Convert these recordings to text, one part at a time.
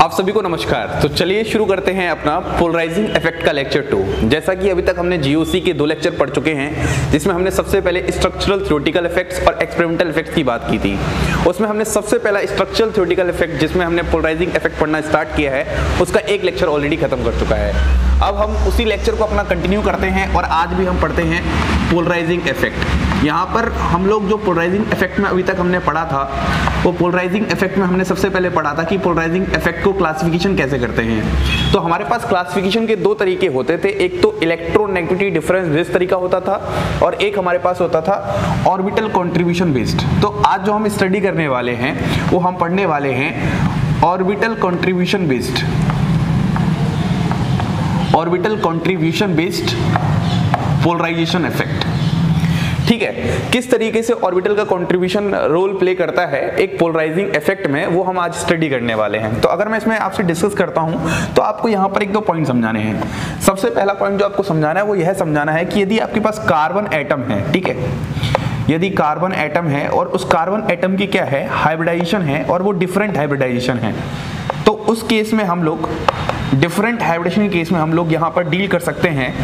आप सभी को नमस्कार। तो चलिए शुरू करते हैं अपना पोलराइजिंग इफेक्ट का लेक्चर 2। जैसा कि अभी तक हमने जीओसी के 2 लेक्चर पढ़ चुके हैं, जिसमें हमने सबसे पहले स्ट्रक्चरल थ्योरेटिकल इफेक्ट्स और एक्सपेरिमेंटल इफेक्ट्स की बात की थी। उसमें हमने सबसे पहला स्ट्रक्चरल थ्योरेटिकल इफेक्ट, जिसमें हमने पोलराइजिंग इफेक्ट पढ़ना स्टार्ट किया है, उसका एक लेक्चर ऑलरेडी खत्म कर चुका है। अब हम उसी लेक्चर को अपना कंटिन्यू करते हैं और आज भी हम पढ़ते हैं पोलराइजिंग इफेक्ट। यहाँ पर हम लोग जो पोलराइजिंग इफेक्ट में अभी तक हमने पढ़ा था, वो पोलराइजिंग इफेक्ट में हमने सबसे पहले पढ़ा था कि पोलराइजिंग इफेक्ट को क्लासिफिकेशन कैसे करते हैं। तो हमारे पास क्लासिफिकेशन के 2 तरीके होते थे। एक तो इलेक्ट्रोनेगेटिविटी डिफरेंस बेस्ड तरीका होता था और एक हमारे पास होता था ऑर्बिटल कॉन्ट्रीब्यूशन बेस्ड। तो आज जो हम स्टडी करने वाले हैं वो हम पढ़ने वाले हैं orbital contribution based polarisation effect. ठीक है, किस तरीके से ऑर्बिटल का कंट्रीब्यूशन रोल प्ले करता है एक पोलराइजिंग इफेक्ट में, वो हम आज स्टडी करने वाले हैं। तो अगर मैं इसमें आपसे डिस्कस करता हूं तो आपको यहां पर 1-2 पॉइंट समझाने हैं। सबसे पहला पॉइंट जो आपको समझाना है वो यह समझाना है कि यदि आपके पास कार्बन एटम है, ठीक है, यदि कार्बन एटम है और उस कार्बन एटम की क्या है, हाइब्रिडाइजेशन है, और वो डिफरेंट हाइब्रिडाइजेशन है, तो उस केस में हम लोग डिफरेंट हाइब्रिडेशन के केस में हम लोग यहाँ पर डील कर सकते हैं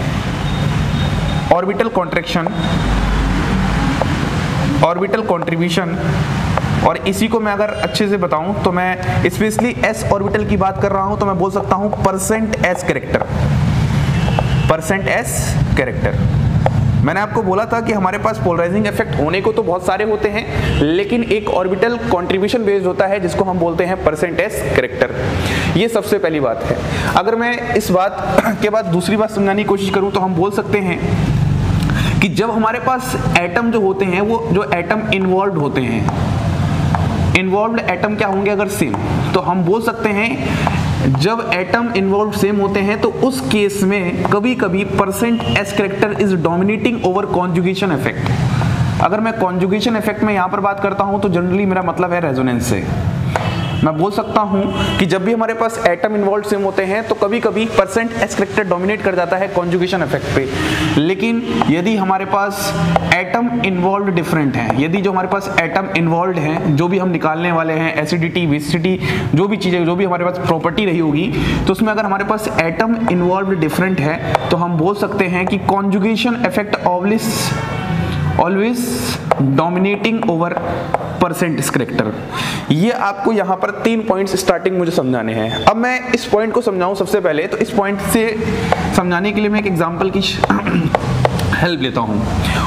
ऑर्बिटल कॉन्ट्रैक्शन, ऑर्बिटल कंट्रीब्यूशन। और इसी को मैं अगर अच्छे से बताऊं तो मैं स्पेशली एस ऑर्बिटल की बात कर रहा हूं, तो मैं बोल सकता हूं percent S character, percent S character. मैंने आपको बोला था कि हमारे पास पोलराइजिंग इफेक्ट होने को तो बहुत सारे होते हैं, लेकिन एक ऑर्बिटल कंट्रीब्यूशन बेस्ड होता है जिसको हम बोलते हैं परसेंट एस कैरेक्टर। ये सबसे पहली बात है। अगर मैं इस बात के बाद दूसरी बात समझाने की कोशिश करूं तो हम बोल सकते हैं कि जब हमारे पास एटम जो होते हैं, वो जो एटम इन्वॉल्व होते हैं, इन्वॉल्व एटम क्या होंगे अगर सेम, तो हम बोल सकते हैं जब एटम इन्वॉल्व सेम होते हैं तो उस केस में कभी कभी percent S character is dominating over conjugation effect. अगर मैं कॉन्जुगेशन इफेक्ट में यहाँ पर बात करता हूँ तो जनरली मेरा मतलब है रेजोनेंस से। मैं बोल सकता हूं कि जब भी हमारे पास एटम इन्वॉल्व सेम होते हैं तो कभी कभी परसेंट एस कैरेक्टर डोमिनेट कर जाता है कॉन्जुगेशन इफेक्ट पे। लेकिन यदि हमारे पास एटम इन्वॉल्व डिफरेंट हैं, यदि जो हमारे पास एटम इन्वॉल्व हैं, जो भी हम निकालने वाले हैं एसिडिटी बेसिसिटी जो भी चीज़ें, जो भी हमारे पास प्रॉपर्टी रही होगी, तो उसमें अगर हमारे पास एटम इन्वॉल्व डिफरेंट है तो हम बोल सकते हैं कि conjugation effect always dominating over percent S character. ये आपको यहाँ पर 3 पॉइंट्स स्टार्टिंग मुझे समझाने हैं। अब मैं इस पॉइंट को समझाऊं सबसे पहले, तो इस पॉइंट से समझाने के लिए मैं एक एग्जांपल की हेल्प लेता हूँ।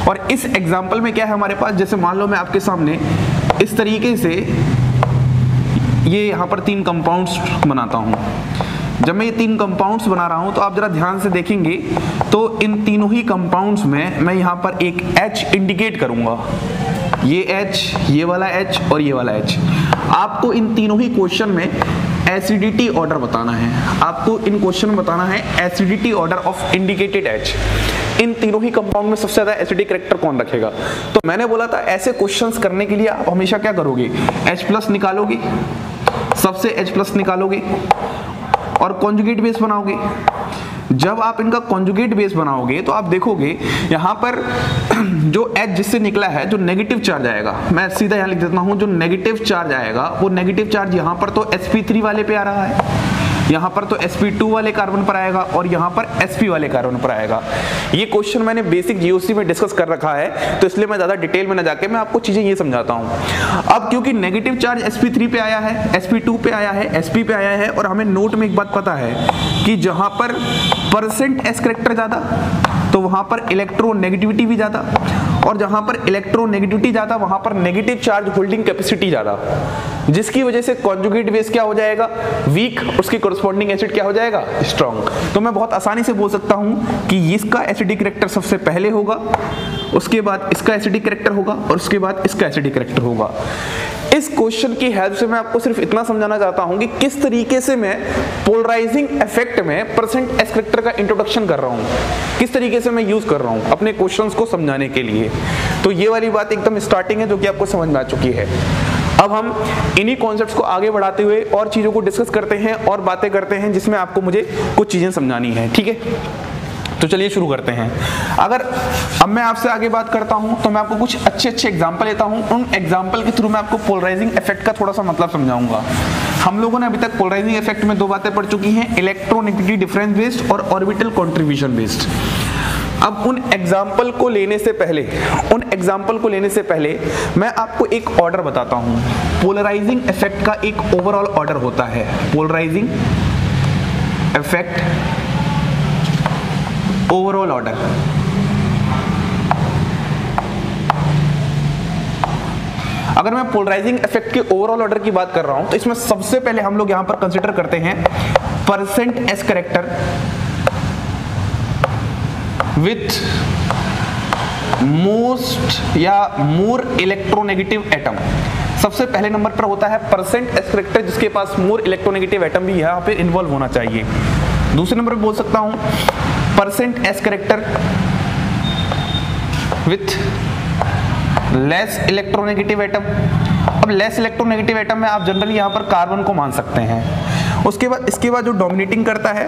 और इस एग्जांपल में क्या है हमारे पास, जैसे मान लो मैं आपके सामने इस तरीके से ये यहाँ पर 3 कंपाउंड्स बनाता हूँ। जब मैं ये 3 कंपाउंड्स बना रहा हूँ तो आप जरा ध्यान से देखेंगे तो इन तीनों ही कंपाउंड्स में मैं यहाँ पर एक H इंडिकेट करूँगा, ये H, ये वाला H और ये वाला H। आपको इन तीनों ही क्वेश्चन में एसिडिटी ऑर्डर बताना है, आपको इन क्वेश्चन में बताना है acidity order of indicated H। इन तीनों ही कंपाउंड में सबसे ज्यादा एसिडिक कैरेक्टर कौन रखेगा? तो मैंने बोला था ऐसे क्वेश्चंस करने के लिए आप हमेशा क्या करोगे, H+ निकालोगे, सबसे H+ निकालोगे और कॉन्जुगेट बेस बनाओगे। जब आप इनका कॉन्जुगेट बेस बनाओगे तो आप देखोगे यहाँ पर जो H जिससे निकला है, जो नेगेटिव चार्ज आएगा, मैं सीधा यहाँ लिख देता हूँ, जो नेगेटिव चार्ज आएगा वो नेगेटिव चार्ज यहाँ पर तो sp3 वाले पे आ रहा है, यहाँ पर तो sp2 वाले कार्बन पर आएगा और यहाँ पर sp वाले कार्बन पर आएगा। ये क्वेश्चन मैंने बेसिक जीओसी में डिस्कस कर रखा है, तो इसलिए मैं ज़्यादा डिटेल में न जाके मैं आपको चीज़ें ये समझाता हूँ। अब क्योंकि नेगेटिव चार्ज sp3 पे आया है, sp2 पे आया है, sp पे आया है, और हमें नोट में एक बात पता है कि जहाँ पर परसेंट एस करेक्टर ज़्यादा तो वहाँ पर इलेक्ट्रोनेगेटिविटी भी ज़्यादा, और जहाँ पर इलेक्ट्रोनेगेटिविटी ज़्यादा वहाँ पर नेगेटिव चार्ज होल्डिंग कैपेसिटी ज़्यादा, जिसकी वजह से कॉन्जुगेट बेस क्या हो जाएगा, वीक, उसके कॉरस्पॉन्डिंग एसिड क्या हो जाएगा, स्ट्रॉन्ग। तो मैं बहुत आसानी से बोल सकता हूँ कि इसका एसिडिक कैरेक्टर सबसे पहले होगा, उसके बाद इसका एसिडिक कैरेक्टर होगा और उसके बाद इसका एसिडिक कैरेक्टर होगा। इस क्वेश्चन की हेल्प से मैं आपको सिर्फ इतना समझाना चाहता हूं कि किस तरीके से मैं पोलराइजिंग इफेक्ट में परसेंट एस कैरेक्टर का इंट्रोडक्शन कर रहा हूं, किस तरीके से मैं यूज कर रहा हूं अपने क्वेश्चंस को समझाने के लिए। तो ये वाली बात एकदम स्टार्टिंग है जो कि आपको समझ में आ चुकी है। अब हम इन्हीं कॉन्सेप्ट्स को आगे बढ़ाते हुए और चीज़ों को डिस्कस करते हैं और बातें करते हैं जिसमें आपको मुझे कुछ चीज़ें समझानी है। ठीक है, तो चलिए शुरू करते हैं। अगर अब मैं आपसे आगे बात करता हूं तो मैं आपको कुछ अच्छे अच्छे एग्जाम्पल लेता हूं, उन एग्जाम्पल के थ्रू मैं आपको पोलराइजिंग इफेक्ट का थोड़ा सा मतलब समझाऊंगा। हम लोगों ने अभी तक पोलराइजिंग इफेक्ट में दो बातें पढ़ चुकी हैं, इलेक्ट्रोनेगेटिविटी डिफरेंस बेस्ड और ऑर्बिटल कंट्रीब्यूशन बेस्ड। अब उन एग्जाम्पल को लेने से पहले मैं आपको एक ऑर्डर बताता हूं। पोलराइजिंग इफेक्ट का एक ओवरऑल ऑर्डर होता है, पोलराइजिंग इफेक्ट ओवरऑल ऑर्डर। अगर मैं पोलराइजिंग इफेक्ट के ओवरऑल ऑर्डर की बात कर रहा हूं तो इसमें सबसे पहले हम लोग यहां पर कंसीडर करते हैं percent S character with most या मोर इलेक्ट्रोनेगेटिव एटम। सबसे पहले नंबर पर होता है परसेंट एस करेक्टर जिसके पास मोर इलेक्ट्रोनेगेटिव एटम भी यहाँ पे इन्वॉल्व होना चाहिए। दूसरे नंबर पर बोल सकता हूँ percent S character with less electronegative atom. अब लेस इलेक्ट्रोनेगेटिव एटम में आप जनरली यहाँ पर कार्बन को मान सकते हैं। उसके बाद इसके बाद जो डोमिनेटिंग करता है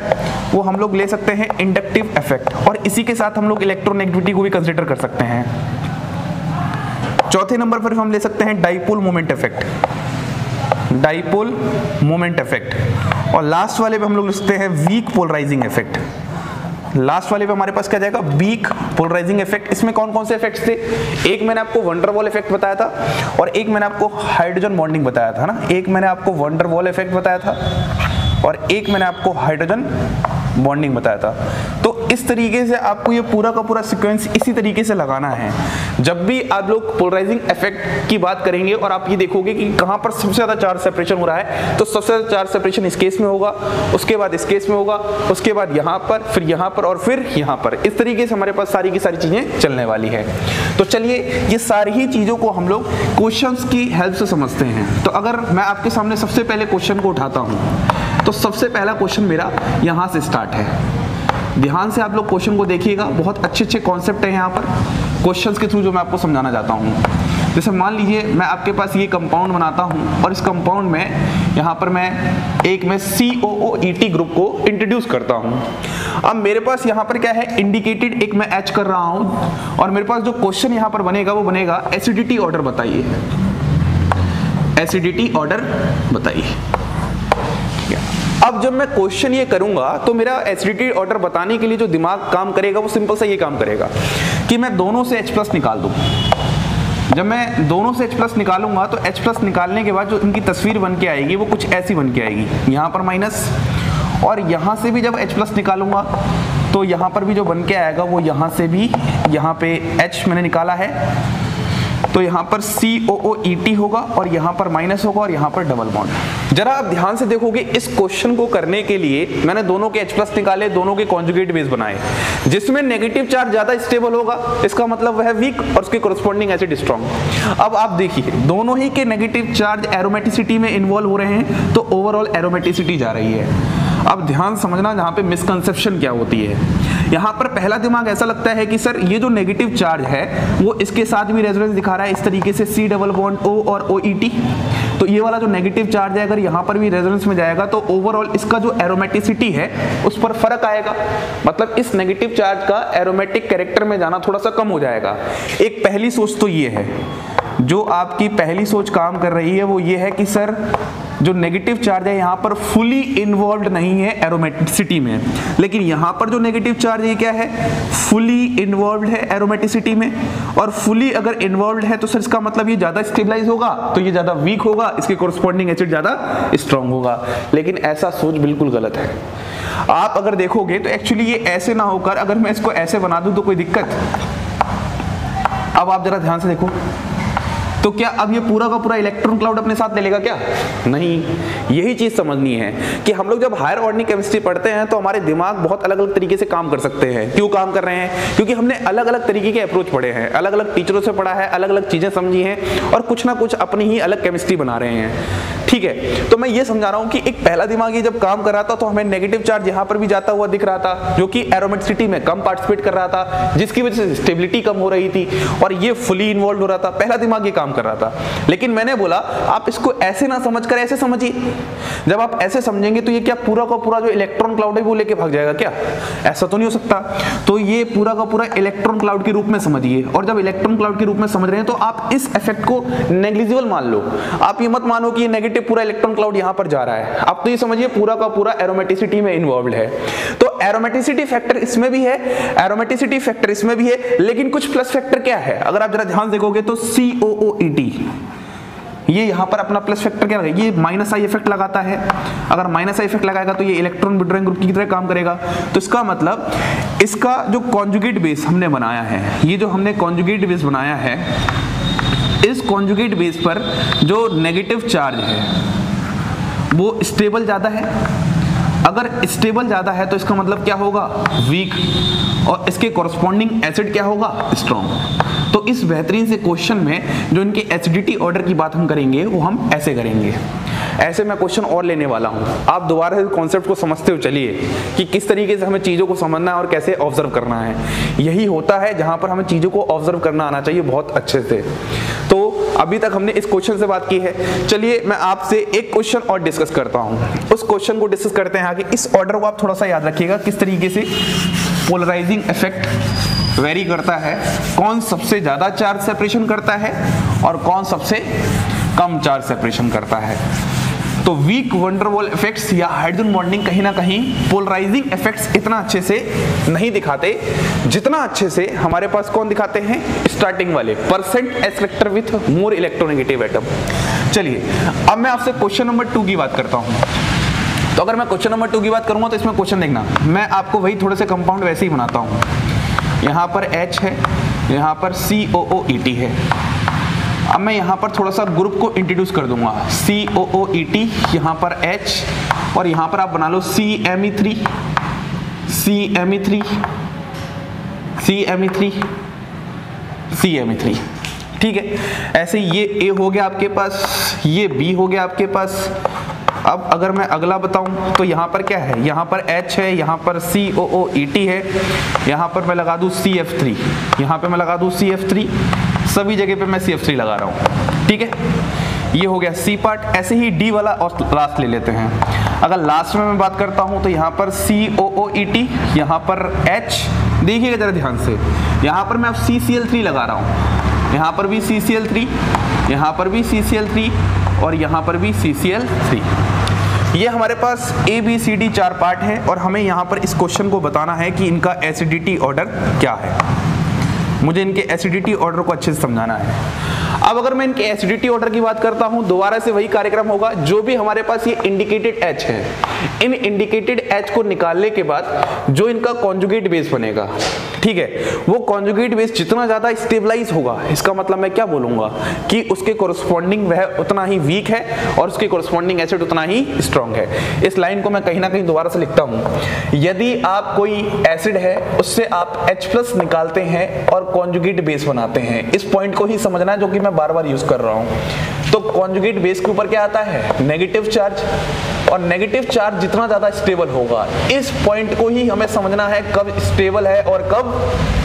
वो हम लोग ले सकते हैं इंडक्टिव इफेक्ट, और इसी के साथ हम लोग इलेक्ट्रोनेगेटिविटी को भी कंसिडर कर सकते हैं। चौथे नंबर पर हम ले सकते हैं dipole moment effect, dipole moment effect. और लास्ट वाले पे हम लोग लिखते हैं वीक पोलराइजिंग इफेक्ट। लास्ट वाले पे हमारे पास क्या जाएगा, वीक पोलराइजिंग इफेक्ट। इसमें कौन कौन से इफेक्ट्स थे? एक मैंने आपको वंडरवॉल इफेक्ट बताया था और एक मैंने आपको हाइड्रोजन बॉन्डिंग बताया था ना। एक मैंने आपको वंडरवॉल इफेक्ट बताया था और एक मैंने आपको हाइड्रोजन बॉन्डिंग बताया था। तो इस तरीके से आपको ये पूरा का पूरा सीक्वेंस इसी तरीके से लगाना है। जब भी आप लोग पोलराइजिंग इफेक्ट की बात करेंगे और आप ये देखोगे कि कहाँ पर सबसे ज़्यादा चार्ज सेपरेशन हो रहा है, तो सबसे ज़्यादा चार्ज सेपरेशन इस केस में होगा, उसके बाद इस केस में होगा, उसके बाद यहाँ पर, फिर यहाँ पर और फिर यहाँ पर। इस तरीके से हमारे पास सारी की सारी चीज़ें चलने वाली है। तो चलिए ये सारी ही चीज़ों को हम लोग क्वेश्चंस की हेल्प से समझते हैं। तो अगर मैं आपके सामने सबसे पहले क्वेश्चन को उठाता हूँ तो सबसे पहला क्वेश्चन मेरा यहाँ से स्टार्ट है। ध्यान से आप लोग क्वेश्चन को देखिएगा, बहुत अच्छे अच्छे कॉन्सेप्ट हैं यहाँ पर क्वेश्चंस के थ्रू जो मैं आपको समझाना चाहता हूँ। जैसे मान लीजिए मैं आपके पास ये कंपाउंड बनाता हूँ और इस कंपाउंड में यहाँ पर मैं एक में COOET ग्रुप को इंट्रोड्यूस करता हूँ। अब मेरे पास यहाँ पर क्या है, इंडिकेटेड एक मैं एच कर रहा हूँ और मेरे पास जो क्वेश्चन यहाँ पर बनेगा वो बनेगा एसिडिटी ऑर्डर बताइए, एसिडिटी ऑर्डर बताइए। अब जब मैं क्वेश्चन ये करूंगा तो मेरा एसिडिटी ऑर्डर बताने के लिए जो दिमाग काम करेगा वो सिंपल सा ये काम करेगा कि मैं दोनों से H+ निकाल दूं। जब मैं दोनों से H+ निकालूंगा तो H+ निकालने के बाद जो इनकी तस्वीर बन के आएगी वो कुछ ऐसी बन के आएगी, यहाँ पर माइनस, और यहाँ से भी जब H+ निकालूंगा तो यहाँ पर भी जो बन के आएगा वो यहाँ से भी, यहाँ पे H मैंने निकाला है तो यहाँ पर COOET होगा और यहाँ पर माइनस होगा और यहाँ पर डबल बॉन्ड। जरा आप ध्यान से देखोगे इस क्वेश्चन को करने के लिए मैंने दोनों के H+ निकाले, दोनों के कॉन्जुगेट बेस बनाए। जिसमें नेगेटिव चार्ज ज्यादा स्टेबल होगा इसका मतलब वह वीक और उसके कोरस्पॉन्डिंग एसिड स्ट्रॉन्ग। अब आप देखिए दोनों ही के नेगेटिव चार्ज एरोमेटिसिटी में इन्वॉल्व हो रहे हैं तो ओवरऑल एरोमेटिसिटी जा रही है। अब ध्यान समझना जहाँ पे मिसकंसेप्शन क्या होती है। यहाँ पर पहला दिमाग ऐसा लगता है कि सर ये जो नेगेटिव चार्ज है वो इसके साथ भी रेजोनेंस दिखा रहा है इस तरीके से C डबल बॉन्ड O और OET, तो ये वाला जो नेगेटिव चार्ज है अगर यहाँ पर भी रेजोनेंस में जाएगा तो ओवरऑल इसका जो एरोमेटिसिटी है उस पर फर्क आएगा, मतलब इस नेगेटिव चार्ज का एरोमेटिक कैरेक्टर में जाना थोड़ा सा कम हो जाएगा। एक पहली सोच तो ये है, जो आपकी पहली सोच काम कर रही है वो ये है कि सर जो नेगेटिव चार्ज है यहाँ पर फुली इन्वॉल्व नहीं है एरोमेटिसिटी में, लेकिन यहाँ पर जो नेगेटिव चार्ज ये क्या है, फुली इन्वॉल्व है एरोमेटिसिटी में, और फुली अगर इन्वॉल्व है तो सर इसका मतलब ये ज़्यादा स्टेबलाइज होगा तो ये ज़्यादा वीक होगा, इसके कोरस्पॉन्डिंग एसिड ज़्यादा स्ट्रॉन्ग होगा। लेकिन ऐसा सोच बिल्कुल गलत है। आप अगर देखोगे तो एक्चुअली ये ऐसे ना होकर अगर मैं इसको ऐसे बना दूँ तो कोई दिक्कत। अब आप जरा ध्यान से देखो तो क्या अब ये पूरा का पूरा इलेक्ट्रॉन क्लाउड अपने साथ ले लेगा क्या? नहीं। यही चीज़ समझनी है कि हम लोग जब हायर ऑर्डरिंग केमिस्ट्री पढ़ते हैं तो हमारे दिमाग बहुत अलग अलग तरीके से काम कर सकते हैं। क्यों काम कर रहे हैं? क्योंकि हमने अलग अलग तरीके के अप्रोच पढ़े हैं, अलग अलग टीचरों से पढ़ा है, अलग अलग चीज़ें समझी हैं और कुछ ना कुछ अपनी ही अलग केमिस्ट्री बना रहे हैं। ठीक है, तो मैं ये समझा रहा हूँ कि एक पहला दिमाग ये जब काम कर रहा था तो हमें नेगेटिव चार्ज यहाँ पर भी जाता हुआ दिख रहा था जो कि एरोमेटिसिटी में कम पार्टिसिपेट कर रहा था जिसकी वजह से स्टेबिलिटी कम हो रही थी और ये फुली इन्वॉल्व हो रहा था। पहला दिमाग ये कर रहा था, लेकिन मैंने बोला आप इसको ऐसे ना समझकर ऐसे समझिए। जब आप ऐसे समझेंगे तो ये क्या पूरा का पूरा जो इलेक्ट्रॉन क्लाउड है वो लेके भाग जाएगा क्या? ऐसा तो नहीं हो सकता। तो ये पूरा का पूरा इलेक्ट्रॉन क्लाउड के रूप में समझिए, और जब इलेक्ट्रॉन क्लाउड के रूप में समझ रहे हैं तो आप इस इफेक्ट को नेग्लिजिबल मान लो। आप ये मत मानो कि ये नेगेटिव करके पूरा इलेक्ट्रॉन क्लाउड यहां पर जा रहा है। आप तो ये समझिए पूरा का पूरा एरोमेटिसिटी में इन्वॉल्व है। तो एरोमेटिसिटी फैक्टर इसमें भी है, एरोमेटिसिटी फैक्टर इसमें भी है, लेकिन कुछ प्लस फैक्टर क्या है? अगर आप जरा ध्यान देखोगे तो COOET ये यहाँ पर अपना प्लस फैक्टर क्या लगाएगा, ये माइनस आई इफेक्ट लगाता है। अगर माइनस आई इफेक्ट लगाएगा तो ये इलेक्ट्रॉन विड्रॉइंग ग्रुप की तरह काम करेगा। तो इसका मतलब इसका जो कॉन्जुगेट बेस हमने बनाया है, ये जो हमने कॉन्जुगेट बेस बनाया है, इस कॉन्जुगेट बेस पर जो नेगेटिव चार्ज है वो स्टेबल ज़्यादा है। अगर स्टेबल ज़्यादा है तो इसका मतलब क्या होगा, वीक, और इसके कॉरस्पॉन्डिंग एसिड क्या होगा, स्ट्रॉन्ग। तो इस बेहतरीन से क्वेश्चन में जो इनके एसिडिटी ऑर्डर की बात हम करेंगे वो हम ऐसे करेंगे। ऐसे मैं क्वेश्चन और लेने वाला हूँ, आप दोबारा इस कॉन्सेप्ट को समझते हो चलिए कि किस तरीके से हमें चीज़ों को समझना है और कैसे ऑब्जर्व करना है। यही होता है जहाँ पर हमें चीज़ों को ऑब्जर्व करना आना चाहिए बहुत अच्छे से। तो अभी तक हमने इस क्वेश्चन से बात की है, चलिए मैं आपसे एक क्वेश्चन और डिस्कस करता हूँ। उस क्वेश्चन को डिस्कस करते हैं आगे। इस ऑर्डर को आप थोड़ा सा याद रखिएगा किस तरीके से पोलराइजिंग इफेक्ट वेरी करता है, कौन सबसे ज़्यादा चार्ज सेपरेशन करता है और कौन सबसे कम चार्ज सेपरेशन करता है। तो वीक वंडरवॉल इफेक्ट्स या हाइड्रोजन बॉन्डिंग कहीं ना कहीं पोलराइजिंग इफेक्ट्स इतना अच्छे से नहीं दिखाते जितना अच्छे से हमारे पास कौन दिखाते हैं, स्टार्टिंग वाले percent S vector with more electronegative atom. चलिए अब मैं आपसे क्वेश्चन नंबर 2 की बात करता हूँ। तो अगर मैं क्वेश्चन नंबर 2 की बात करूँगा तो इसमें क्वेश्चन देखना, मैं आपको वही थोड़े से कंपाउंड वैसे ही बनाता हूँ। यहाँ पर H है, यहाँ पर COOET है। अब मैं यहाँ पर थोड़ा सा ग्रुप को इंट्रोड्यूस कर दूंगा, COOET, यहाँ पर H, और यहाँ पर आप बना लो CME3, ठीक है। ऐसे ये A हो गया आपके पास, ये B हो गया आपके पास। अब अगर मैं अगला बताऊं तो यहाँ पर क्या है, यहाँ पर H है, यहाँ पर COOET है, यहाँ पर मैं लगा दूँ CF3, यहाँ पर मैं लगा दूँ CF3, सभी जगह पे मैं CF3 लगा रहा हूँ, ठीक है। ये हो गया C पार्ट। ऐसे ही D वाला और लास्ट ले लेते हैं। अगर लास्ट में मैं बात करता हूँ तो यहाँ पर COOET, यहाँ पर H, देखिएगा जरा ध्यान से, यहाँ पर मैं अब CCl3 लगा रहा हूँ, यहाँ पर भी CCl3, यहाँ पर भी CCl3 और यहाँ पर भी CCl3। ये हमारे पास ABCD 4 पार्ट है और हमें यहाँ पर इस क्वेश्चन को बताना है कि इनका एसिडिटी ऑर्डर क्या है। मुझे इनके एसिडिटी ऑर्डर को अच्छे से समझाना है। अब अगर मैं इनके एसिडिटी ऑर्डर की बात करता हूं, दोबारा से वही कार्यक्रम होगा। जो भी हमारे पास ये इंडिकेटेड H है, इन इंडिकेटेड H को निकालने के बाद जो इनका कॉन्जुगेट बेस बनेगा, ठीक है, वो कॉन्जुगेट बेस जितना ज़्यादा स्टेबलाइज होगा, इसका मतलब मैं क्या बोलूँगा कि उसके कॉरस्पॉन्डिंग वह उतना ही वीक है और उसके कॉरस्पॉन्डिंग एसिड उतना ही स्ट्रांग है। इस लाइन को मैं कहीं ना कहीं दोबारा से लिखता हूँ। यदि आप कोई एसिड है उससे आप H+ निकालते हैं और कॉन्जुगेट बेस बनाते हैं, इस पॉइंट को ही समझना है जो कि मैं बार बार यूज कर रहा हूँ। तो कॉन्जुगेट बेस के ऊपर क्या आता है, नेगेटिव चार्ज, और नेगेटिव चार्ज जितना ज़्यादा स्टेबल होगा, इस पॉइंट को ही हमें समझना है कब स्टेबल है और कब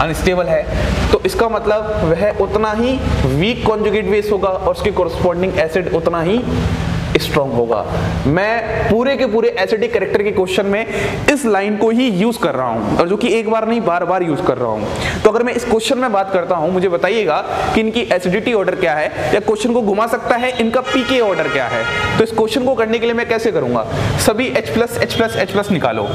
अनस्टेबल है। तो इसका मतलब वह उतना ही वीक कॉन्जुगेट बेस होगा और उसके कॉरस्पॉन्डिंग एसिड उतना ही स्ट्रॉन्ग होगा। मैं पूरे के पूरे एसिडिक कैरेक्टर के क्वेश्चन में इस लाइन को ही यूज कर रहा हूं, और जो कि एक बार नहीं बार बार यूज कर रहा हूं। तो अगर मैं इस क्वेश्चन में बात करता हूं, मुझे बताइएगा कि इनकी एसिडिटी ऑर्डर क्या है, या क्वेश्चन को घुमा सकता है इनका पीके ऑर्डर क्या है। तो इस क्वेश्चन को करने के लिए मैं कैसे करूंगा, सभी H+ निकालो।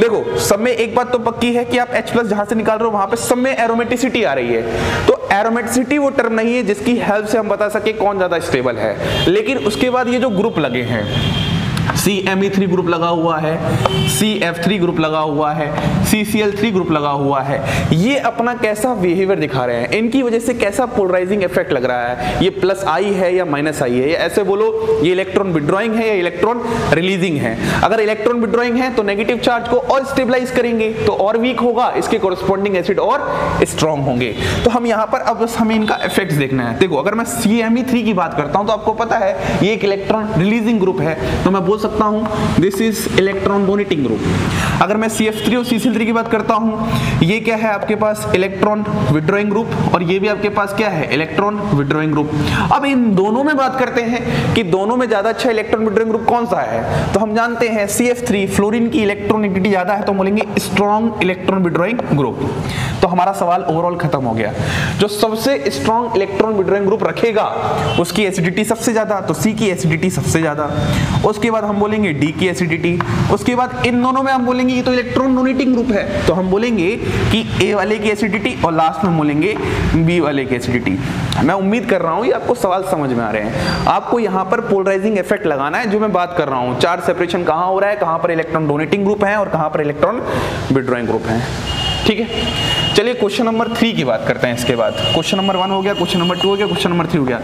देखो सब में एक बात तो पक्की है कि आप H+ जहां से निकाल रहे हो वहां पर सब में एरोमेटिसिटी आ रही है। तो एरोमेटिसिटी वो टर्म नहीं है जिसकी हेल्प से हम बता सके कौन ज़्यादा स्टेबल है। लेकिन उसके बाद ये जो ग्रुप लगे हैं, CME3 ग्रुप लगा हुआ है, CF3 ग्रुप लगा हुआ है, CCl3 ग्रुप लगा हुआ है, ये अपना कैसा बिहेवियर दिखा रहे हैं, इनकी वजह से कैसा पोलराइजिंग इफेक्ट लग रहा है। ये प्लस आई है या माइनस आई है, या ऐसे बोलो ये इलेक्ट्रॉन विड्रॉइंग है या इलेक्ट्रॉन रिलीजिंग है। अगर इलेक्ट्रॉन विड्रॉइंग है तो नेगेटिव चार्ज को और स्टेबलाइज करेंगे तो और वीक होगा, इसके कॉरस्पॉन्डिंग एसिड और स्ट्रॉन्ग होंगे। तो हम यहाँ पर अब बस हमें इनका इफेक्ट देखना है। देखो अगर मैं CME3 की बात करता हूँ तो आपको पता है ये एक इलेक्ट्रॉन रिलीजिंग ग्रुप है, तो मैं बोल सकता हूं, this is electron donating group. अगर मैं CH3 और CCl3 की बात करता हूं, ये क्या है आपके पास इलेक्ट्रॉन विड्रॉइंग ग्रुप, और ये भी आपके पास क्या है इलेक्ट्रॉन विड्रॉइंग ग्रुप। अब इन दोनों में बात करते हैं कि दोनों में ज्यादा अच्छा इलेक्ट्रॉन विड्रॉइंग ग्रुप कौन सा है, तो हम जानते हैं CH3 फ्लोरीन की इलेक्ट्रोनेगेटिविटी ज्यादा है, तो हम बोलेंगे स्ट्रॉन्ग इलेक्ट्रॉन विड्रॉइंग ग्रुप। तो हमारा सवाल ओवरऑल खत्म हो गया। जो सबसे स्ट्रॉन्ग इलेक्ट्रॉन विड्रॉइंग ग्रुप रखेगा उसकी एसिडिटी सबसे ज्यादा, तो C की एसिडिटी सबसे ज्यादा, उसके बाद हम बोलेंगे D की एसिडिटी, उसके बाद इन दोनों में हम बोलेंगे ये तो इलेक्ट्रॉन डोनेटिंग ग्रुप है, तो हम बोलेंगे कि A वाले की एसिडिटी, और लास्ट में बोलेंगे B वाले की एसिडिटी। मैं उम्मीद कर रहा हूं ये आपको सवाल समझ में आ रहे हैं। आपको यहाँ पर पोलराइजिंग इफेक्ट लगाना है, जो मैं बात कर रहा हूँ, चार्ज सेपरेशन कहाँ हो रहा है, कहाँ पर इलेक्ट्रॉन डोनेटिंग ग्रुप है और कहाँ पर इलेक्ट्रॉन विड्रॉइंग ग्रुप है। ठीक है, चलिए क्वेश्चन नंबर 3 की बात करते हैं। इसके बाद क्वेश्चन नंबर 1 हो गया, क्वेश्चन नंबर 2 हो गया, क्वेश्चन नंबर 3 हो गया।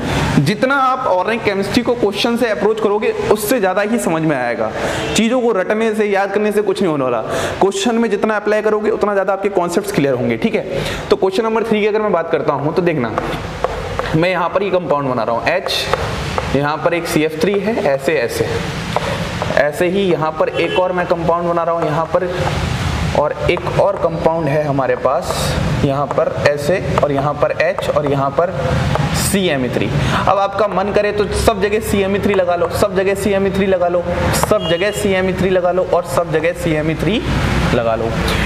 जितना आप ऑर्गेनिक केमिस्ट्री को क्वेश्चन से अप्रोच करोगे उससे ज्यादा ही समझ में आएगा। चीजों को रटने से, याद करने से कुछ नहीं होने वाला। क्वेश्चन में जितना अप्लाई करोगे उतना ज्यादा आपके कॉन्सेप्ट्स क्लियर होंगे। ठीक है, तो क्वेश्चन नंबर 3 की अगर मैं बात करता हूँ तो देखना, मैं यहाँ पर ये कंपाउंड बना रहा हूँ H, यहाँ पर एक CF3 है, ऐसे ऐसे ऐसे ही यहाँ पर एक और मैं कंपाउंड बना रहा हूँ यहाँ पर, और एक और कंपाउंड है हमारे पास यहाँ पर ऐसे, और यहाँ पर H, और यहाँ पर CME3। अब आपका मन करे तो सब जगह CME3 लगा लो, सब जगह CME3 लगा लो, सब जगह CME3 लगा लो, और सब जगह CME3 लगा लो।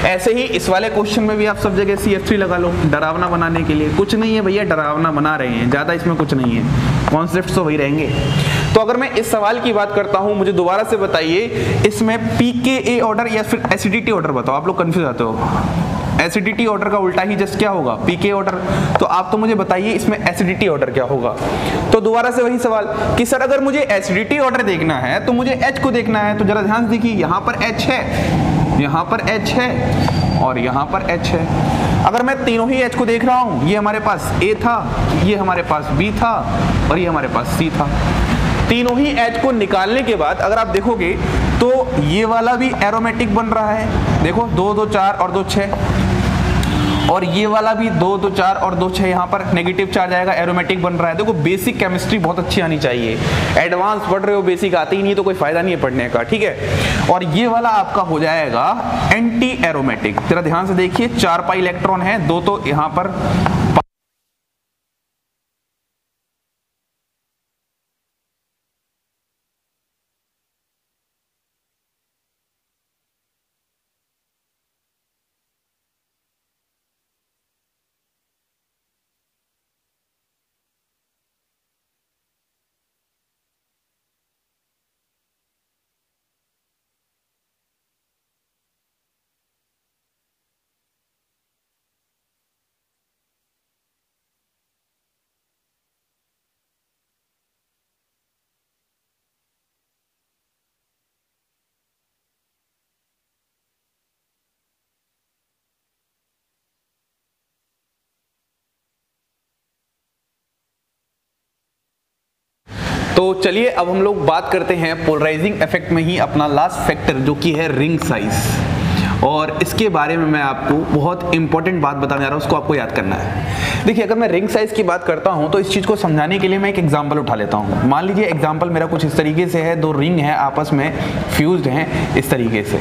ऐसे ही इस वाले क्वेश्चन में भी आप सब जगह CF3 लगा लो, डरावना बनाने के लिए। कुछ नहीं है भैया, डरावना बना रहे हैं, ज़्यादा इसमें कुछ नहीं है, कॉन्सेप्ट तो वही रहेंगे। तो अगर मैं इस सवाल की बात करता हूं, मुझे दोबारा से बताइए इसमें PKA ऑर्डर या फिर एसिडिटी ऑर्डर बताओ। आप लोग कंफ्यूज आते हो, एसिडिटी ऑर्डर का उल्टा ही जस्ट क्या होगा पीके ऑर्डर, तो आप तो मुझे बताइए इसमें एसिडिटी ऑर्डर क्या होगा। तो दोबारा से वही सवाल कि सर अगर मुझे एसिडिटी ऑर्डर देखना है तो मुझे H को देखना है, तो जरा ध्यान से देखिए, यहाँ पर H है, यहाँ पर H है, और यहाँ पर H है। अगर मैं तीनों ही H को देख रहा हूँ, ये हमारे पास A था, ये हमारे पास B था, और ये हमारे पास C था। तीनों ही H को निकालने के बाद अगर आप देखोगे तो ये वाला भी एरोमेटिक बन रहा है, देखो 2 2 4 और 2 6, और ये वाला भी 2 2 4 और 2 6, यहाँ पर नेगेटिव चार्ज आएगा, एरोमेटिक बन रहा है। देखो बेसिक केमिस्ट्री बहुत अच्छी आनी चाहिए, एडवांस पढ़ रहे हो बेसिक आती ही नहीं तो कोई फायदा नहीं है पढ़ने का। ठीक है, और ये वाला आपका हो जाएगा एंटी एरोमेटिक। जरा ध्यान से देखिए, 4 पाई इलेक्ट्रॉन है, 2 तो यहाँ पर तो चलिए अब हम लोग बात करते हैं पोलराइजिंग इफेक्ट में ही अपना लास्ट फैक्टर, जो कि है रिंग साइज। और इसके बारे में मैं आपको बहुत इंपॉर्टेंट बात बताने जा रहा हूँ, उसको आपको याद करना है। देखिए, अगर मैं रिंग साइज की बात करता हूँ तो इस चीज़ को समझाने के लिए मैं एक एग्जाम्पल उठा लेता हूँ। मान लीजिए एग्जाम्पल मेरा कुछ इस तरीके से है, 2 रिंग है आपस में फ्यूज्ड हैं इस तरीके से,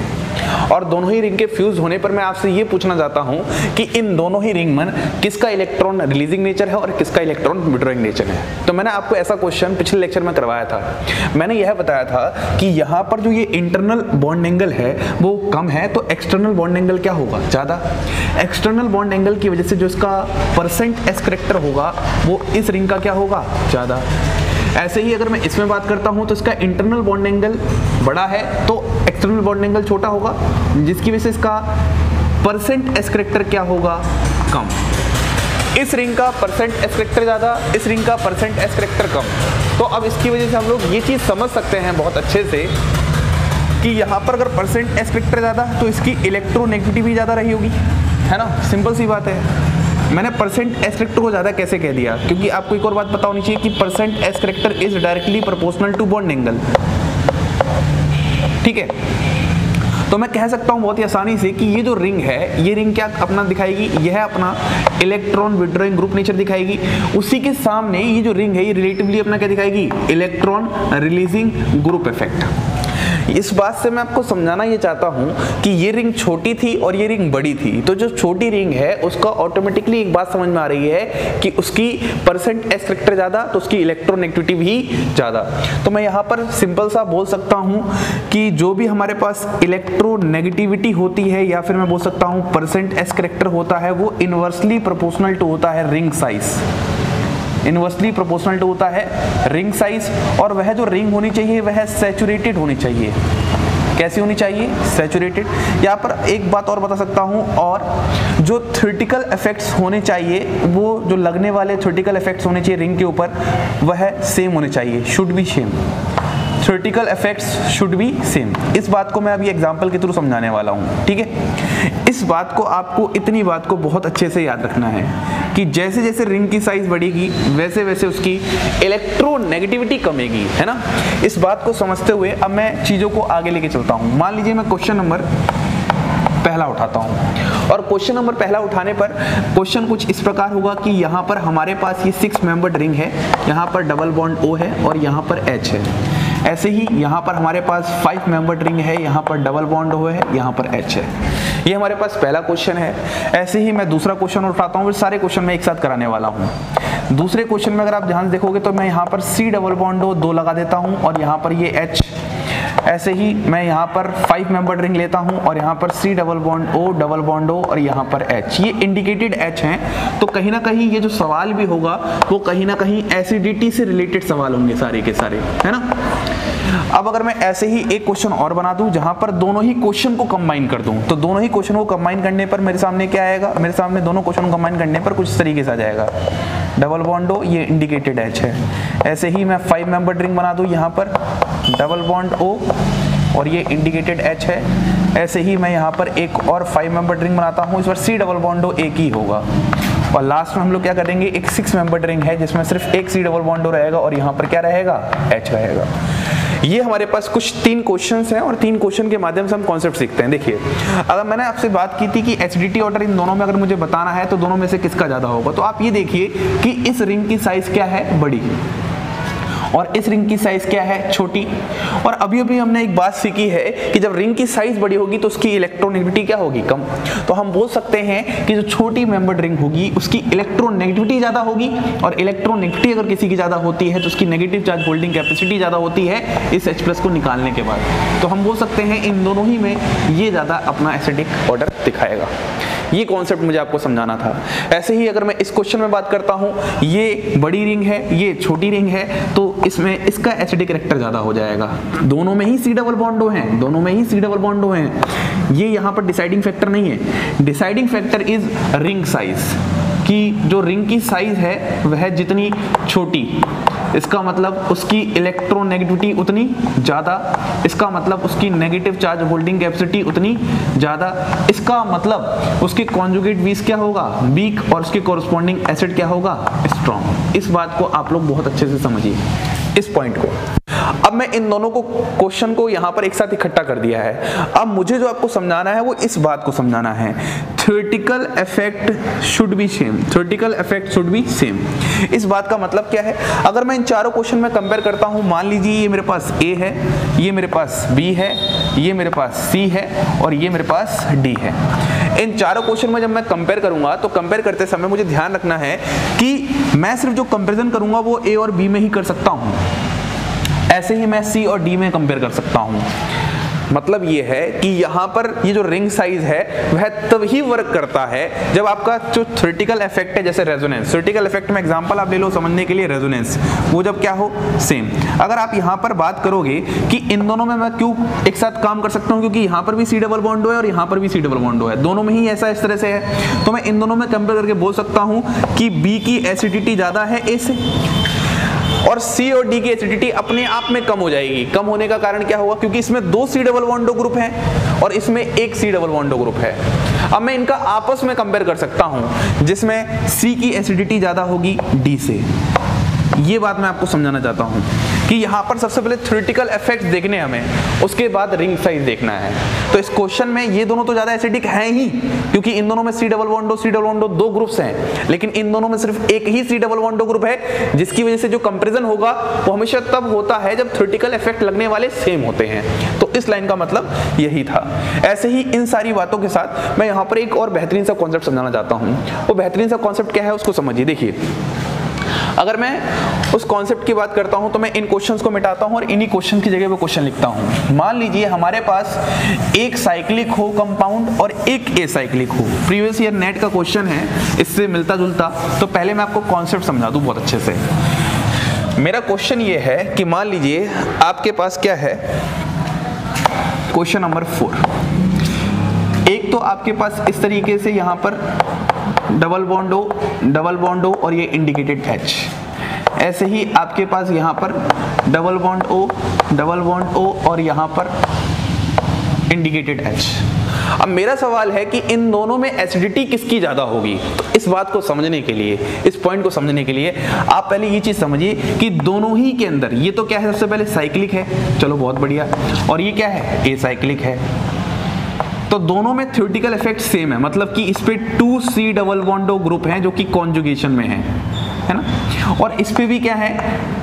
और दोनों ही रिंग के फ्यूज होने पर मैं आपसे ये पूछना चाहता हूं कि इन दोनों ही रिंग में किसका इलेक्ट्रॉन रिलीजिंग नेचर है और किसका इलेक्ट्रॉन विड्रॉइंग नेचर है। तो मैंने आपको ऐसा क्वेश्चन पिछले लेक्चर में करवाया था। मैंने यह बताया था कि यहां पर जो ये इंटरनल बॉन्ड एंगल है वो कम है, तो एक्सटर्नल बॉन्ड एंगल क्या होगा, ज्यादा। एक्सटर्नल बॉन्ड एंगल की वजह से जो इसका परसेंट एस करेक्टर होगा वो इस रिंग का क्या होगा, ज्यादा। ऐसे ही अगर मैं इसमें बात करता हूं तो इसका इंटरनल बॉन्ड एंगल बड़ा है तो एक्सटर्नल बॉन्ड एंगल छोटा होगा, जिसकी वजह से इसका परसेंट एस करेक्टर क्या होगा, कम। इस रिंग का परसेंट एस करेक्टर ज़्यादा, इस रिंग का परसेंट एस करेक्टर कम। तो अब इसकी वजह से हम लोग ये चीज़ समझ सकते हैं बहुत अच्छे से कि यहाँ पर अगर परसेंट एस करेक्टर ज़्यादा तो इसकी इलेक्ट्रोनेगेटिविटी ज़्यादा रही होगी, है ना, सिंपल सी बात है। मैंने परसेंट एस करेक्टर को ज़्यादा कैसे कह दिया, क्योंकि आपको एक और बात पता होनी चाहिए कि percent S character is directly proportional to bond angle. ठीक है, तो मैं कह सकता हूं बहुत ही आसानी से कि ये जो रिंग है, ये रिंग क्या अपना दिखाएगी, यह अपना इलेक्ट्रॉन विड्रॉइंग ग्रुप नेचर दिखाएगी। उसी के सामने ये जो रिंग है ये रिलेटिवली अपना क्या दिखाएगी, इलेक्ट्रॉन रिलीजिंग ग्रुप इफेक्ट। इस बात से मैं आपको समझाना ये चाहता हूँ कि ये रिंग छोटी थी और ये रिंग बड़ी थी, तो जो छोटी रिंग है उसका ऑटोमेटिकली एक बात समझ में आ रही है कि उसकी परसेंट एस करेक्टर ज़्यादा तो उसकी इलेक्ट्रोनेगेटिविटी भी ज़्यादा। तो मैं यहाँ पर सिंपल सा बोल सकता हूँ कि जो भी हमारे पास इलेक्ट्रोनेगेटिविटी होती है या फिर मैं बोल सकता हूँ परसेंट एस करेक्टर होता है वो इन्वर्सली प्रोपोर्शनल टू होता है ring size, inversely proportional to होता है रिंग साइज। और वह जो रिंग होनी चाहिए वह सैचुरेटेड होनी चाहिए। कैसी होनी चाहिए? सैचुरेटेड। यहाँ पर एक बात और बता सकता हूँ, और जो थ्योरेटिकल इफेक्ट्स होने चाहिए, वो जो लगने वाले थ्योरेटिकल इफेक्ट्स होने चाहिए रिंग के ऊपर वह सेम होने चाहिए, should be same. Theoretical effects should be same. इस बात को मैं अभी एग्जाम्पल के थ्रू समझाने वाला हूँ, ठीक है। इस बात को आपको, इतनी बात को बहुत अच्छे से याद रखना है कि जैसे जैसे रिंग की साइज बढ़ेगी वैसे वैसे उसकी इलेक्ट्रोनेगेटिविटी कमेगी, है ना। इस बात को समझते हुए अब मैं चीज़ों को आगे लेके चलता हूँ। मान लीजिए मैं क्वेश्चन नंबर पहला उठाता हूँ, और क्वेश्चन नंबर पहला उठाने पर क्वेश्चन कुछ इस प्रकार होगा कि यहाँ पर हमारे पास ये 6 मेंबर्ड रिंग है, यहाँ पर डबल बॉन्ड O है और यहाँ पर H है। ऐसे ही यहाँ पर हमारे पास 5 मेंबर्ड रिंग है, यहाँ पर डबल बॉन्ड O है, यहाँ पर H है। ये हमारे पास पहला क्वेश्चन है। ऐसे ही मैं दूसरा क्वेश्चन उठाता हूँ, सारे क्वेश्चन मैं एक साथ कराने वाला हूँ। दूसरे क्वेश्चन में अगर आप ध्यान से देखोगे तो मैं यहाँ पर C डबल बॉन्ड O 2 लगा देता हूँ और यहाँ पर ये H। ऐसे ही मैं यहाँ पर 5 मेंबर्ड रिंग लेता हूँ और यहाँ पर C डबल बॉन्ड O और यहाँ पर H, ये इंडिकेटेड H हैं। तो कहीं ना कहीं ये जो सवाल भी होगा वो कहीं ना कहीं एसिडिटी से रिलेटेड सवाल होंगे सारे के सारे, है ना। अब अगर मैं ऐसे ही एक क्वेश्चन और बना दूँ जहाँ पर दोनों ही क्वेश्चन को कंबाइन कर दूँ, तो दोनों ही क्वेश्चन को कंबाइन करने पर मेरे सामने क्या आएगा? मेरे सामने दोनों क्वेश्चन कंबाइन करने पर कुछ तरीके से आ जाएगा डबल बॉन्ड O, ये इंडिकेटेड H है। ऐसे ही मैं 5 मेंबर्ड रिंग बना दूँ, यहाँ पर डबल बॉन्ड O और ये इंडिकेटेड H है। ऐसे ही मैं यहाँ पर एक और 5 मेंबर्ड रिंग बनाता हूँ, इस पर C डबल बॉन्ड O एक ही होगा। और लास्ट में हम लोग क्या करेंगे, एक 6 मेंबर्ड रिंग है जिसमें सिर्फ एक C डबल बॉन्ड O रहेगा और यहाँ पर क्या रहेगा? H रहेगा। ये हमारे पास कुछ 3 क्वेश्चंस हैं और 3 क्वेश्चन के माध्यम से हम कॉन्सेप्ट सीखते हैं। देखिए, अगर मैंने आपसे बात की थी कि एसिडिटी ऑर्डर इन दोनों में अगर मुझे बताना है तो दोनों में से किसका ज़्यादा होगा, तो आप ये देखिए कि इस रिंग की साइज़ क्या है? बड़ी। और इस रिंग की साइज क्या है? छोटी। और अभी अभी हमने एक बात सीखी है कि जब रिंग की साइज बड़ी होगी तो उसकी इलेक्ट्रोनेगेटिविटी क्या होगी? कम। तो हम बोल सकते हैं कि जो छोटी मेंबर्ड रिंग होगी उसकी इलेक्ट्रोनेगेटिविटी ज़्यादा होगी, और इलेक्ट्रोनेगेटिविटी अगर किसी की ज़्यादा होती है तो उसकी नेगेटिव चार्ज होल्डिंग कैपेसिटी ज़्यादा होती है इस H प्लस को निकालने के बाद। तो हम बोल सकते हैं इन दोनों ही में ये ज़्यादा अपना एसिडिक ऑर्डर दिखाएगा। ये कॉन्सेप्ट मुझे आपको समझाना था। ऐसे ही अगर मैं इस क्वेश्चन में बात करता हूँ, ये बड़ी रिंग है, ये छोटी रिंग है, तो इसमें इसका एसिडिक करेक्टर ज़्यादा हो जाएगा। दोनों में ही C डबल बॉन्ड O हैं, दोनों में ही C डबल बॉन्ड O हैं। ये यहाँ पर डिसाइडिंग फैक्टर नहीं है। Deciding factor is ring size, कि जो रिंग की साइज है वह जितनी छोटी, इसका मतलब उसकी इलेक्ट्रोनेगेटिविटी उतनी ज़्यादा, इसका मतलब उसकी नेगेटिव चार्ज होल्डिंग कैपेसिटी उतनी ज़्यादा, इसका मतलब उसके कॉन्जुगेट वीस क्या होगा? वीक, और उसके कॉरस्पॉन्डिंग एसिड क्या होगा? स्ट्रॉन्ग। इस बात को आप लोग बहुत अच्छे से समझिए इस पॉइंट को। अब मैं इन दोनों को क्वेश्चन को यहाँ पर एक साथ इकट्ठा कर दिया है। अब मुझे जो आपको समझाना है वो इस बात को समझाना है, theoretical effect should be same, theoretical effect should be same. इस बात का मतलब क्या है? अगर मैं इन चारों क्वेश्चन में कंपेयर करता हूँ, मान लीजिए ये मेरे पास A है, ये मेरे पास B है, ये मेरे पास C है और ये मेरे पास D है। इन चारों क्वेश्चन में जब मैं कंपेयर करूंगा तो कंपेयर करते समय मुझे ध्यान रखना है कि मैं सिर्फ जो कंपेरिजन करूंगा वो A और B में ही कर सकता हूँ। ऐसे ही मैं C और D में कंपेयर कर सकता हूँ। मतलब ये है कि यहाँ पर ये जो रिंग साइज है वह तब ही वर्क करता है जब आपका जो थ्योरेटिकल इफेक्ट है, जैसे रेजोनेंस, थ्योरेटिकल इफेक्ट में एग्जांपल आप ले लो समझने के लिए रेजोनेंस, वो जब क्या हो? सेम। अगर आप यहाँ पर बात करोगे कि इन दोनों में मैं क्यों एक साथ काम कर सकता हूँ, क्योंकि यहाँ पर भी C डबल बॉन्ड O है और यहाँ पर भी C डबल बॉन्ड O है, दोनों में ही ऐसा इस तरह से है। तो मैं इन दोनों में कंपेयर करके बोल सकता हूँ कि B की एसिडिटी ज़्यादा है A से, और C और D की एसिडिटी अपने आप में कम हो जाएगी। कम होने का कारण क्या होगा? क्योंकि इसमें 2 C double bond O group हैं और इसमें एक C double bond O group है। अब मैं इनका आपस में कंपेयर कर सकता हूं, जिसमें C की एसिडिटी ज़्यादा होगी D से। ये बात मैं आपको समझाना चाहता हूं। कि यहाँ पर सबसे पहले थ्योरेटिकल इफेक्ट देखने हमें, उसके बाद रिंग साइज देखना है। तो इस क्वेश्चन में ये दोनों तो ज़्यादा एसिडिक हैं ही, क्योंकि इन दोनों में C डबल बॉन्ड O दो ग्रुप्स हैं, लेकिन इन दोनों में सिर्फ एक ही C double bond O group है, जिसकी वजह से जो कंपेरिजन होगा वो हमेशा तब होता है जब थ्योरेटिकल इफेक्ट लगने वाले सेम होते हैं। तो इस लाइन का मतलब यही था। ऐसे ही इन सारी बातों के साथ मैं यहाँ पर एक और बेहतरीन सा कॉन्सेप्ट समझाना चाहता हूँ। वो बेहतरीन सा कॉन्सेप्ट क्या है उसको समझिए। देखिए, अगर मैं उस कॉन्सेप्ट की बात करता हूं तो मैं इन क्वेश्चंस को मिटाता हूं और इन्हीं क्वेश्चन की जगह पे क्वेश्चन लिखता हूं। मान लीजिए हमारे पास एक साइक्लिक हो कंपाउंड और एक एसाइक्लिक हो। प्रीवियस ईयर नेट का क्वेश्चन है, इससे मिलता जुलता। तो पहले मैं आपको कॉन्सेप्ट समझा दूं बहुत अच्छे से। मेरा क्वेश्चन ये है कि मान लीजिए आपके पास क्या है, क्वेश्चन नंबर 4। एक तो आपके पास इस तरीके से यहाँ पर डबल बॉन्ड O और ये इंडिकेटेड H। ऐसे ही आपके पास यहाँ पर डबल बॉन्ड O और यहाँ पर इंडिकेटेड H। अब मेरा सवाल है कि इन दोनों में एसिडिटी किसकी ज़्यादा होगी। तो इस बात को समझने के लिए, इस पॉइंट को समझने के लिए आप पहले ये चीज़ समझिए कि दोनों ही के अंदर ये तो क्या है, सबसे पहले साइक्लिक है, चलो बहुत बढ़िया, और ये क्या है, एसाइक्लिक है। तो दोनों में थ्योरेटिकल इफेक्ट सेम है, मतलब कि इस पे 2 C double bond O group हैं जो कि कॉन्जुगेशन में हैं, है ना। और इस पे भी क्या है,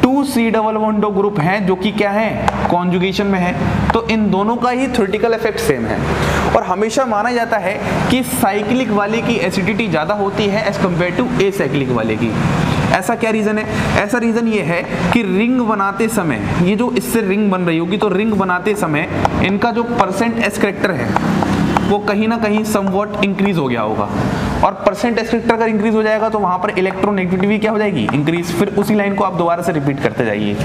2 C double bond O group हैं जो कि क्या है, कॉन्जुगेशन में है। तो इन दोनों का ही थ्योरेटिकल इफेक्ट सेम है। और हमेशा माना जाता है कि साइक्लिक वाले की एसिडिटी ज़्यादा होती है एज कम्पेयर टू एसाइक्लिक वाले की। ऐसा क्या रीज़न है? ऐसा रीज़न ये है कि रिंग बनाते समय, ये जो इससे रिंग बन रही होगी, तो रिंग बनाते समय इनका जो परसेंट एस करेक्टर है वो कहीं ना कहीं समवॉट इंक्रीज हो गया होगा। और परसेंट एस करेक्टर अगर इंक्रीज हो जाएगा तो वहाँ पर इलेक्ट्रोनेगेटिविटी क्या हो जाएगी, इंक्रीज। फिर उसी लाइन को आप दोबारा से रिपीट करते जाइए।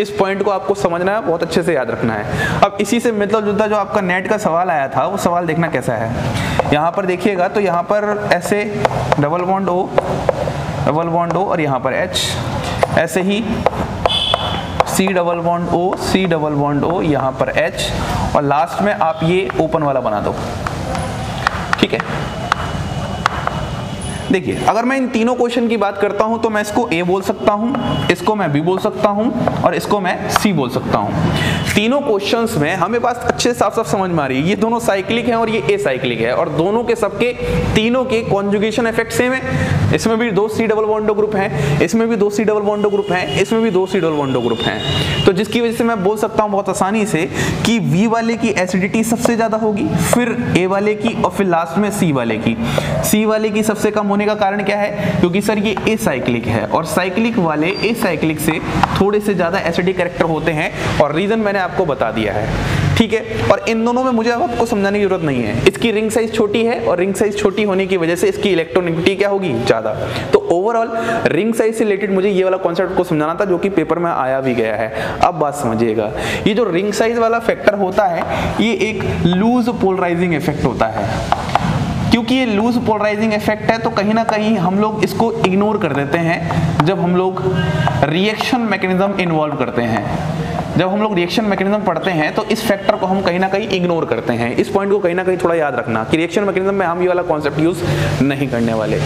इस पॉइंट को आपको समझना है, बहुत अच्छे से याद रखना है। अब इसी से मिलता जुलता जो आपका नेट का सवाल आया था, वो सवाल देखना कैसा है। यहाँ पर देखिएगा तो यहाँ पर ऐसे डबल बॉन्ड O और यहाँ पर H। ऐसे ही C डबल बॉन्ड O यहाँ पर H, और लास्ट में आप ये ओपन वाला बना दो, ठीक है। देखिए, अगर मैं इन तीनों क्वेश्चन की बात करता हूं तो मैं इसको A बोल सकता हूं, इसको मैं B बोल सकता हूं और इसको मैं C बोल सकता हूं। तीनों क्वेश्चंस में हमें पास अच्छे साफ साफ समझ में आ रही है, ये दोनों साइक्लिक हैं और ये एसाइक्लिक है, और दोनों के सबके तीनों के कॉन्जुगेशन इफेक्ट सेम है। इसमें भी 2 C double bond O group हैं, इसमें भी 2 C double bond O group हैं, इसमें भी 2 C double bond O group हैं। तो जिसकी वजह से मैं बोल सकता हूँ बहुत आसानी से कि B वाले की एसिडिटी सबसे ज़्यादा होगी, फिर A वाले की, और फिर लास्ट में C वाले की। C वाले की सबसे कम का कारण क्या है, क्योंकि सर ये एसाइक्लिक है और साइक्लिक वाले एसाइक्लिक से थोड़े से ज्यादा एसिडिक कैरेक्टर होते हैं, और रीजन मैंने आपको बता दिया है, ठीक है। और इन दोनों में मुझे अब आपको समझाने की जरूरत नहीं है। इसकी रिंग साइज छोटी है और रिंग साइज छोटी होने की वजह से इसकी इलेक्ट्रोनेगेटिविटी क्या होगी, ज्यादा। तो ओवरऑल रिंग साइज से रिलेटेड मुझे ये वाला कॉन्सेप्ट को समझाना था, जो कि पेपर में आया भी गया है। अब बात समझिएगा, ये जो रिंग साइज वाला फैक्टर होता है, ये एक लूज पोलराइजिंग इफेक्ट होता है। क्योंकि ये लूज पोलराइजिंग इफेक्ट है तो कहीं ना कहीं हम लोग इसको इग्नोर कर देते हैं जब हम लोग रिएक्शन मैकेनिज्म इन्वॉल्व करते हैं। जब हम लोग रिएक्शन मैकेनिज्म पढ़ते हैं तो इस फैक्टर को हम कहीं ना कहीं इग्नोर करते हैं। इस पॉइंट को कहीं ना कहीं थोड़ा याद रखना कि रिएक्शन मैकेनिज्म में हम ये वाला कॉन्सेप्ट यूज़ नहीं करने वाले।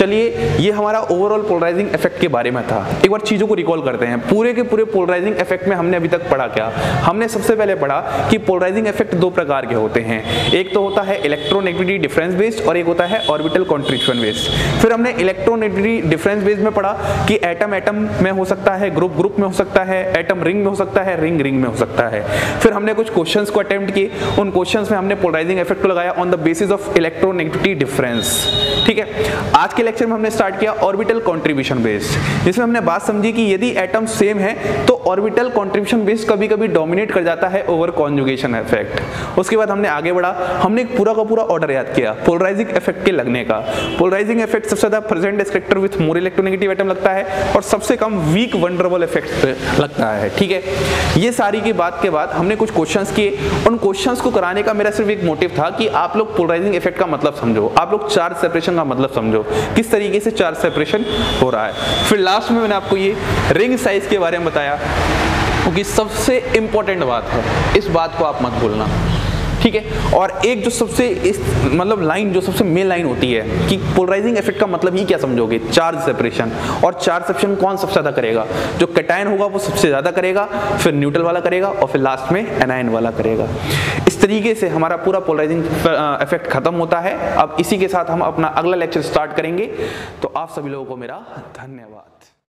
चलिए, ये हमारा ओवरऑल पोलराइजिंग इफेक्ट के बारे में था। एक बार चीज़ों को रिकॉल करते हैं। पूरे के पूरे पोलराइजिंग इफेक्ट में हमने अभी तक पढ़ा क्या, हमने सबसे पहले पढ़ा कि पोलराइजिंग इफेक्ट दो प्रकार के होते हैं। एक तो होता है इलेक्ट्रोनेगेटिविटी डिफरेंस बेस्ड और एक होता है ऑर्बिटल कॉन्ट्रैक्शन बेस्ड। फिर हमने इलेक्ट्रोनेगेटिविटी डिफरेंस बेस्ड में पढ़ा कि एटम एटम में हो सकता है, ग्रुप ग्रुप में हो सकता है, एटम रिंग में हो सकता है, रिंग रिंग में हो सकता है। फिर हमने कुछ क्वेश्चंस को अटेम्प्ट किए, उन क्वेश्चंस में हमने पोलराइजिंग इफेक्ट को लगाया on the basis of electronegativity difference, ठीक है। आज के लेक्चर में हमने स्टार्ट किया ऑर्बिटल कंट्रीब्यूशन बेस्ड, जिसमें हमने बात समझी कि यदि एटम सेम है तो ऑर्बिटल कंट्रीब्यूशन बेस्ड कभी-कभी डोमिनेट कर जाता है ओवर कॉन्जुगेशन इफेक्ट। उसके बाद हमने आगे बढ़ा, हमने एक पूरा का पूरा ऑर्डर याद किया पोलराइजिंग इफेक्ट के लगने का। पोलराइजिंग इफेक्ट सबसे ज्यादा present spectre with more electronegative atom लगता है और सबसे कम वीक वनरेबल इफेक्ट लगता है, ठीक है। ये सारी की बात के बाद हमने कुछ क्वेश्चंस किए। उन क्वेश्चंस को कराने का मेरा सिर्फ एक मोटिव था कि आप लोग पोलराइजिंग इफेक्ट का मतलब समझो, आप लोग चार्ज सेपरेशन का मतलब समझो, किस तरीके से चार्ज सेपरेशन हो रहा है। फिर लास्ट में मैंने आपको ये रिंग साइज के बारे में बताया, क्योंकि सबसे इंपॉर्टेंट बात है, इस बात को आप मत भूलना। ठीक है। और एक जो सबसे इस मतलब लाइन जो सबसे मेन लाइन होती है कि पोलराइजिंग इफेक्ट का मतलब ही क्या समझोगे, चार्ज सेपरेशन। और चार्ज सेपरेशन कौन सबसे ज्यादा करेगा, जो कैटायन होगा वो सबसे ज्यादा करेगा, फिर न्यूट्रल वाला करेगा और फिर लास्ट में एनायन वाला करेगा। इस तरीके से हमारा पूरा पोलराइजिंग इफेक्ट खत्म होता है। अब इसी के साथ हम अपना अगला लेक्चर स्टार्ट करेंगे। तो आप सभी लोगों को मेरा धन्यवाद।